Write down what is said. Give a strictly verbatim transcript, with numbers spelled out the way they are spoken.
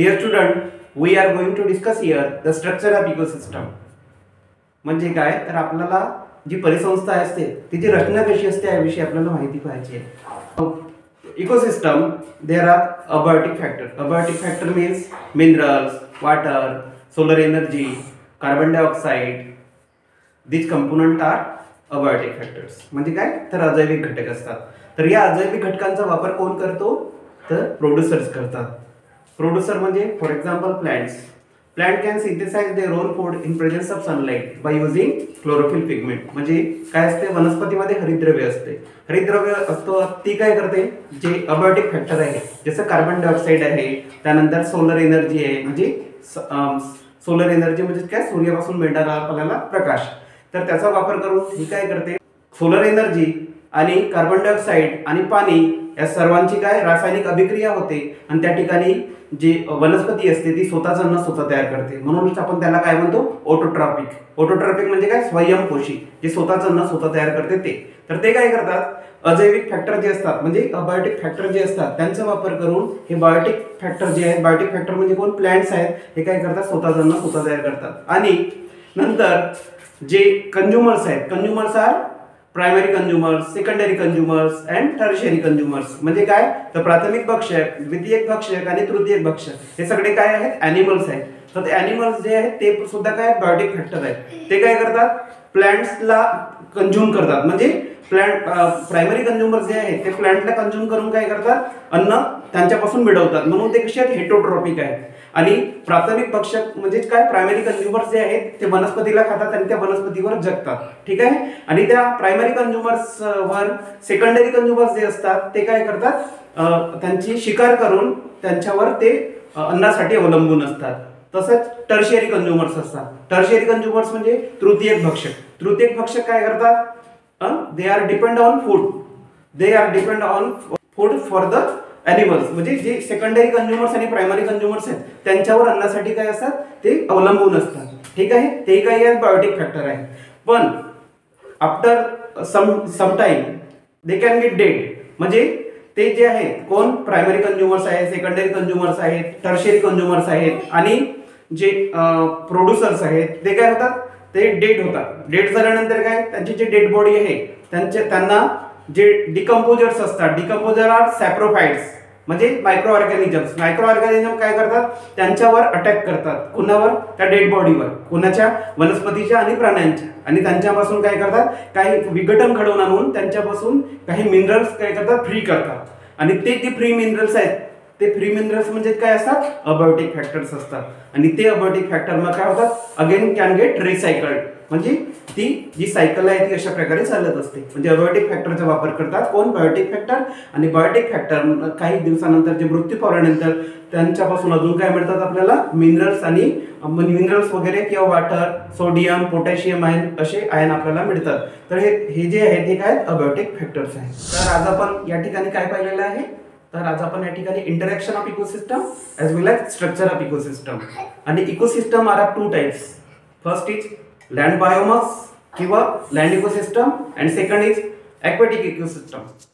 Dear student, we are going to discuss here the structure of ecosystem. म्हणजे काय तर आपल्याला जी परिसंस्था असते तिची रचना कशी असते याविषयी आपल्याला माहिती पाहिजे आहे. Ecosystem there are abiotic factor. Abiotic factor means minerals, water, solar energy, carbon dioxide, this component are abiotic factors. म्हणजे काय तर अजैविक घटक असतात. तर या अजैविक घटकांचा वापर कोण करतो तर प्रोड्युसर्स करतात. प्रोड्यूसर म्हणजे for example plants. Plant can synthesize their own food in presence of sunlight by using chlorophyll pigment. म्हणजे काय असते वनस्पतीमध्ये हरितद्रव्य असते. हरितद्रव्य असतो ती काय करते जे अबायोटिक फॅक्टर आहे जसं कार्बन डायऑक्साइड आहे, त्यानंतर सोलर एनर्जी आहे. म्हणजे सोलर एनर्जी म्हणजे काय सूर्यापासून मिळणारा आपल्याला प्रकाश. तर त्याचा वापर करून ही काय करते सोलर एनर्जी आणि कार्बन डायऑक्साइड आणि पाणी या सर्वांची काय रासायनिक अभिक्रिया होते आणि त्या ठिकाणी जी वनस्पती असते ती स्वतःच अन्न स्वतः तयार करते. म्हणूनच आपण त्याला काय म्हणतो ऑटोट्रॉपिक. ऑटोट्रॉपिक म्हणजे काय स्वयंपोषी, जे स्वतःच अन्न स्वतः तयार करते ते. तर ते काय करतात अजैविक फॅक्टर जे असतात म्हणजे अबायोटिक फॅक्टर जे असतात त्यांचा वापर करून हे बायोटिक फॅक्टर जे आहेत, बायोटिक फॅक्टर म्हणजे कोण प्लांट्स आहेत, हे काय करतात स्वतःच अन्न स्वतः तयार करतात. आणि नंतर जे कंझ्युमर्स आहेत consumers are primary consumers, secondary consumers and tertiary consumers. म्हणजे काय तर प्राथमिक भक्षक, द्वितीयक भक्षक आणि तृतीयक भक्षक हे सगळे काय आहेत ॲनिमल्स आहेत. तर ते ॲनिमल्स जे आहेत ते सुद्धा काय बायोटिक फॅक्टर आहेत. ते काय करतात प्लांट्सला कंझ्युम करतात. म्हणजे प्लांट प्रायमरी कंझ्युमर्स जे आहेत ते प्लांटला कंझ्युम करून काय करतात अन्न त्यांच्यापासून मिळवतात. म्हणून ते कसे आहेत हेटरोट्रॉपिक आहेत. आणि प्राथमिक भक्षक म्हणजे काय प्रायमरी कंझ्युमर्स जे आहेत ते वनस्पतीला खातात आणि त्या वनस्पतीवर जगतात. ठीक आहे. आणि त्या प्रायमरी कंझ्युमर्सवर सेकंडरी कंझ्युमर्स जे असतात ते काय करतात त्यांची शिकार करून त्यांच्यावर ते अन्नासाठी अवलंबून असतात. तसंच टर्शियरी कंझ्युमर्स असतात. टर्शियरी कंझ्युमर्स म्हणजे तृतीयक भक्षक. तृतीयक भक्षक काय करतात they are depend on food they are depend on food for the animals. म्हणजे जे सेकंडरी कंझ्युमर्स आणि प्रायमरी कंझ्युमर्स आहेत त्यांच्यावर अन्नासाठी काय असतात ते अवलंबून असतात. ठीक आहे. ते काही आहेत बायोटिक फॅक्टर आहेत. पण after some sometime they can get dead. म्हणजे ते जे आहेत कोण प्रायमरी कंझ्युमर्स आहेत, सेकंडरी कंझ्युमर्स आहेत, टर्शरी कंझ्युमर्स आहेत आणि जे प्रोड्युसर्स आहेत ते काय होतात ते डेड होतात. डेड झाल्यानंतर काय त्यांची जी डेड बॉडी आहे त्यांचे त्यांना जे डिकम्पोजर्स असतात डिकम्पोजर आर सॅप्रोफाईट्स. म्हणजे मायक्रो ऑर्गॅनिझम्स. मायक्रो ऑर्गॅनिझम काय करतात त्यांच्यावर अटॅक करतात. कुणावर त्या डेड बॉडीवर, कुणाच्या वनस्पतीच्या आणि प्राण्यांच्या. आणि त्यांच्यापासून काय करतात काही विघटन घडवून आणून त्यांच्यापासून काही मिनरल्स काय करतात फ्री करतात. आणि ते जे फ्री मिनरल्स आहेत ते फ्री मिनरल्स म्हणजे काय असतात अबायोटिक फॅक्टर्स असतात. आणि ते अबायोटिक फॅक्टर मग काय होतात अगेन कॅन गेट रिसायकल्ड. म्हणजे ती जी सायकल आहे ती अशा प्रकारे चालत असते. म्हणजे अबायोटिक फॅक्टरचा वापर करतात कोण बायोटिक फॅक्टर. आणि बायोटिक फॅक्टर काही दिवसानंतर जे मृत्यू पावल्यानंतर त्यांच्यापासून अजून काय मिळतात आपल्याला मिनरल्स आणि मिनरल्स वगैरे किंवा वाटर, सोडियम, पोटॅशियम आयन असे आयन आपल्याला मिळतात. तर हे हे जे आहेत हे काय आहेत अबायोटिक फॅक्टर्स आहेत. तर आज आपण या ठिकाणी काय पाहिलेलं आहे तर आज आपण या ठिकाणी interaction of ecosystem as well as structure of ecosystem. आणि ecosystem are of two types. First is land biomass किंवा land ecosystem and second is aquatic ecosystem.